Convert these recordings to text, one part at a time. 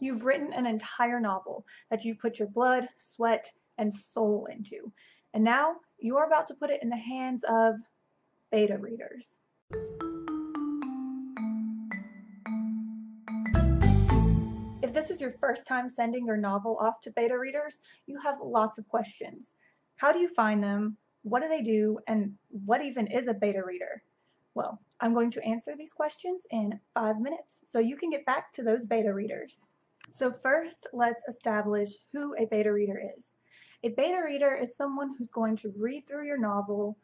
You've written an entire novel that you put your blood, sweat, and soul into. And now you are about to put it in the hands of beta readers. If this is your first time sending your novel off to beta readers, you have lots of questions. How do you find them? What do they do? And what even is a beta reader? Well, I'm going to answer these questions in 5 minutes so you can get back to those beta readers. So first, let's establish who a beta reader is. A beta reader is someone who's going to read through your novel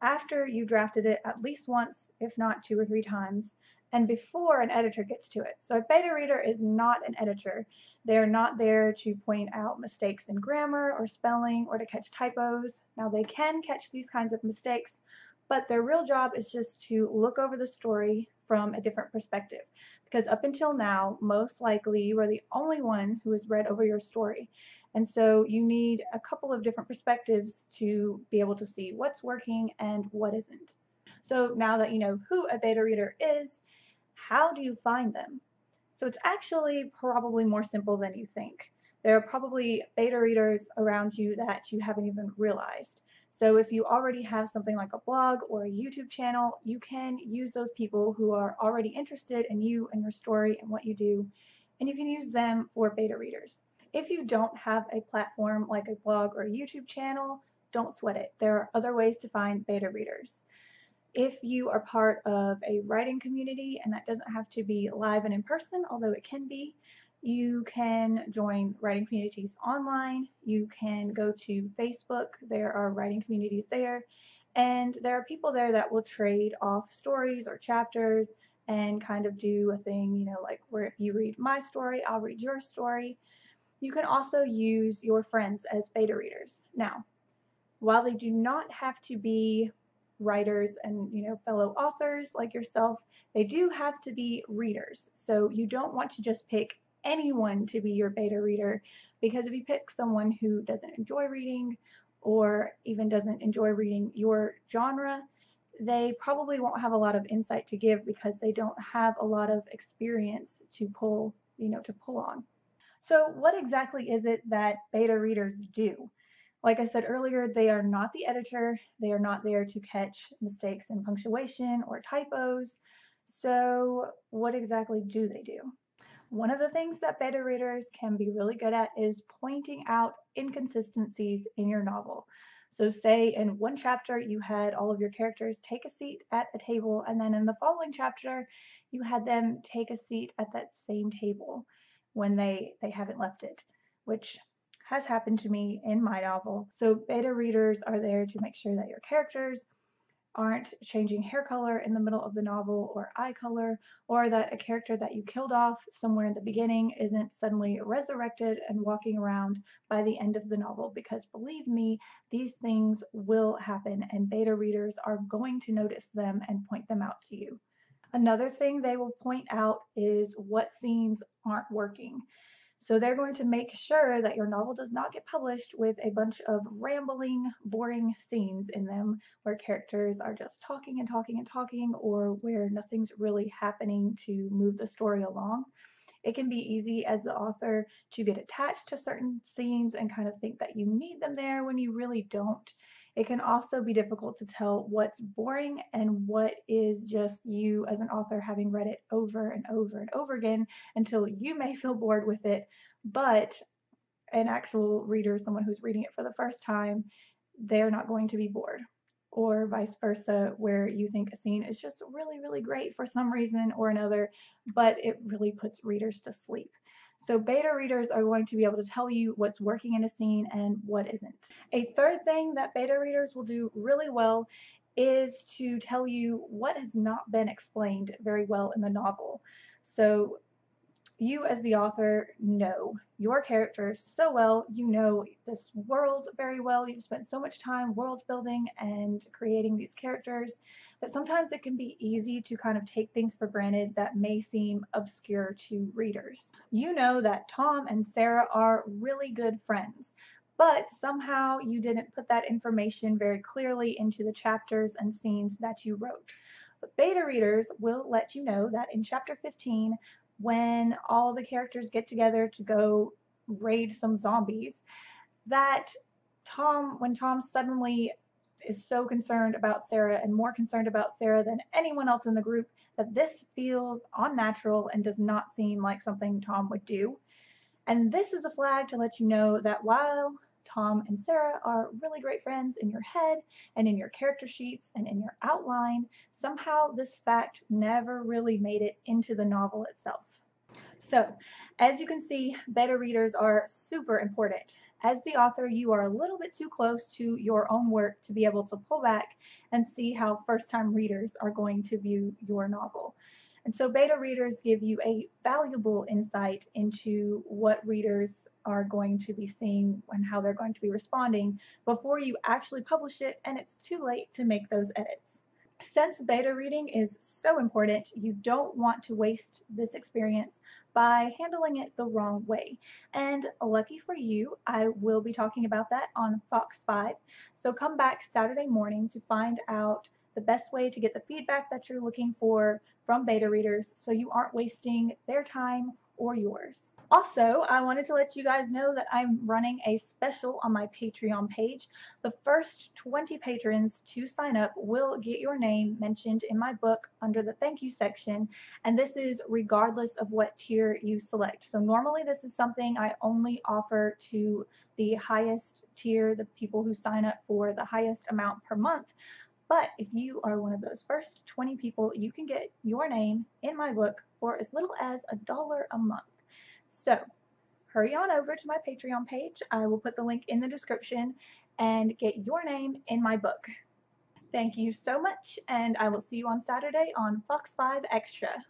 after you drafted it at least once, if not 2 or 3 times, and before an editor gets to it. So a beta reader is not an editor. They are not there to point out mistakes in grammar or spelling or to catch typos. Now they can catch these kinds of mistakes, but their real job is just to look over the story from a different perspective. Because up until now, most likely you are the only one who has read over your story. And so you need a couple of different perspectives to be able to see what's working and what isn't. So now that you know who a beta reader is, how do you find them? So it's actually probably more simple than you think. There are probably beta readers around you that you haven't even realized. So if you already have something like a blog or a YouTube channel, you can use those people who are already interested in you and your story and what you do, and you can use them for beta readers. If you don't have a platform like a blog or a YouTube channel, don't sweat it. There are other ways to find beta readers. If you are part of a writing community, and that doesn't have to be live and in person, although it can be, you can join writing communities online. You can go to Facebook. There are writing communities there, and there are people there that will trade off stories or chapters and kind of do a thing, you know, like where if you read my story, I'll read your story. You can also use your friends as beta readers. Now, while they do not have to be writers and, you know, fellow authors like yourself, they do have to be readers. So you don't want to just pick anyone to be your beta reader, because if you pick someone who doesn't enjoy reading or even doesn't enjoy reading your genre, they probably won't have a lot of insight to give because they don't have a lot of experience to pull, you know, to pull on. So what exactly is it that beta readers do? Like I said earlier, they are not the editor. They are not there to catch mistakes in punctuation or typos. So what exactly do they do? One of the things that beta readers can be really good at is pointing out inconsistencies in your novel. So say in one chapter you had all of your characters take a seat at a table, and then in the following chapter you had them take a seat at that same table when they haven't left it, which has happened to me in my novel. So beta readers are there to make sure that your characters aren't changing hair color in the middle of the novel or eye color, or that a character that you killed off somewhere in the beginning isn't suddenly resurrected and walking around by the end of the novel, because believe me, these things will happen and beta readers are going to notice them and point them out to you. Another thing they will point out is what scenes aren't working. So they're going to make sure that your novel does not get published with a bunch of rambling, boring scenes in them where characters are just talking and talking and talking, or where nothing's really happening to move the story along. It can be easy as the author to get attached to certain scenes and kind of think that you need them there when you really don't. It can also be difficult to tell what's boring and what is just you as an author having read it over and over and over again until you may feel bored with it, but an actual reader, someone who's reading it for the first time, they're not going to be bored. Or vice versa, where you think a scene is just really, really great for some reason or another, but it really puts readers to sleep. So beta readers are going to be able to tell you what's working in a scene and what isn't. A third thing that beta readers will do really well is to tell you what has not been explained very well in the novel. So you as the author know your characters so well, you know this world very well, you've spent so much time world building and creating these characters, that sometimes it can be easy to kind of take things for granted that may seem obscure to readers. You know that Tom and Sarah are really good friends, but somehow you didn't put that information very clearly into the chapters and scenes that you wrote. But beta readers will let you know that in chapter 15, when all the characters get together to go raid some zombies, that when Tom suddenly is so concerned about Sarah and more concerned about Sarah than anyone else in the group, that this feels unnatural and does not seem like something Tom would do. And this is a flag to let you know that while Tom and Sarah are really great friends in your head and in your character sheets and in your outline, somehow this fact never really made it into the novel itself. So, as you can see, beta readers are super important. As the author, you are a little bit too close to your own work to be able to pull back and see how first-time readers are going to view your novel. And so beta readers give you a valuable insight into what readers are going to be seeing and how they're going to be responding before you actually publish it, and it's too late to make those edits. Since beta reading is so important, you don't want to waste this experience by handling it the wrong way. And lucky for you, I will be talking about that on Fox 5. So come back Saturday morning to find out the best way to get the feedback that you're looking for from beta readers so you aren't wasting their time or yours. Also, I wanted to let you guys know that I'm running a special on my Patreon page. The first 20 patrons to sign up will get your name mentioned in my book under the thank you section, and this is regardless of what tier you select. So normally this is something I only offer to the highest tier, the people who sign up for the highest amount per month. But if you are one of those first 20 people, you can get your name in my book for as little as $1 a month. So hurry on over to my Patreon page. I will put the link in the description and get your name in my book. Thank you so much, and I will see you on Saturday on Fox 5 Extra.